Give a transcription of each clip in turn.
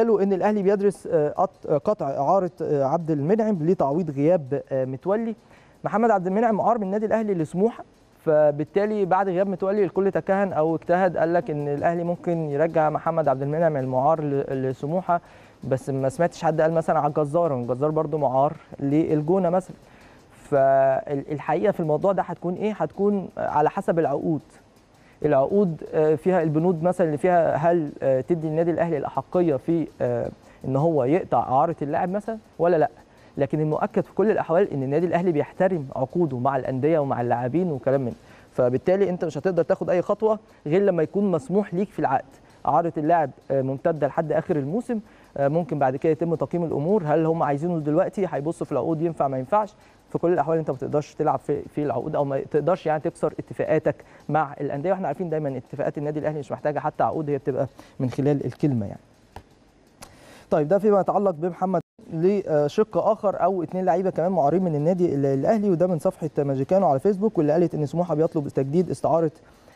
قالوا ان الاهلي بيدرس قطع اعاره عبد المنعم لتعويض غياب متولي. محمد عبد المنعم اعار من النادي الاهلي لسموحه، فبالتالي بعد غياب متولي الكل تكهن او اجتهد، قال لك ان الاهلي ممكن يرجع محمد عبد المنعم المعار لسموحه، بس ما سمعتش حد قال مثلا على الجزار، والجزار برده معار للجونه مثلا. فالحقيقه في الموضوع ده هتكون ايه؟ هتكون على حسب العقود. العقود فيها البنود مثلا اللي فيها، هل تدي النادي الاهلي الاحقيه في ان هو يقطع اعاره اللاعب مثلا ولا لا؟ لكن المؤكد في كل الاحوال ان النادي الاهلي بيحترم عقوده مع الانديه ومع اللاعبين وكلام من، فبالتالي انت مش هتقدر تاخد اي خطوه غير لما يكون مسموح ليك في العقد. اعاره اللاعب ممتده لحد اخر الموسم، ممكن بعد كده يتم تقييم الامور، هل هم عايزينه دلوقتي؟ هيبصوا في العقود ينفع ما ينفعش. في كل الاحوال انت ما تقدرش تلعب في العقود، او ما تقدرش يعني تكسر اتفاقاتك مع الانديه، واحنا عارفين دايما اتفاقات النادي الاهلي مش محتاجه حتى عقود، هي بتبقى من خلال الكلمه يعني. طيب ده فيما يتعلق بمحمد. لشق اخر او اثنين لعيبه كمان معارين من النادي الاهلي، وده من صفحه ماجيكانو على فيسبوك، واللي قالت ان سموحه بيطلب تجديد استعاره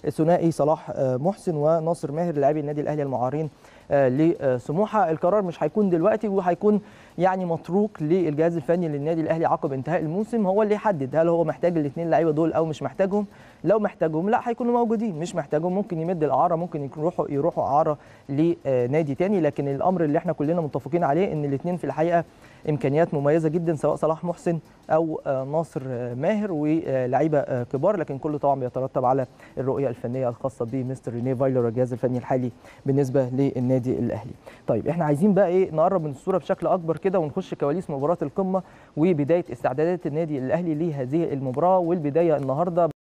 الثنائي صلاح محسن وناصر ماهر لاعبي النادي الاهلي المعارين لسموحه. القرار مش هيكون دلوقتي، وهيكون يعني متروك للجهاز الفني للنادي الاهلي عقب انتهاء الموسم، هو اللي يحدد هل هو محتاج الاثنين لعيبه دول او مش محتاجهم. لو محتاجهم لا هيكونوا موجودين، مش محتاجهم ممكن يمد الاعاره، ممكن يروحوا اعاره لنادي تاني. لكن الامر اللي احنا كلنا متفقين عليه ان الاثنين في الحقيقه امكانيات مميزه جدا، سواء صلاح محسن او ناصر ماهر، ولاعيبه كبار، لكن كله طبعا بيترتب على الرؤيه الفنيه الخاصه بمستر رينيه فايلر الجهاز الفني الحالي بالنسبه للنادي الاهلي. طيب احنا عايزين بقى ايه؟ نقرب من الصوره بشكل اكبر كده ونخش كواليس مباراه القمه وبدايه استعدادات النادي الاهلي لهذه المباراه، والبدايه النهارده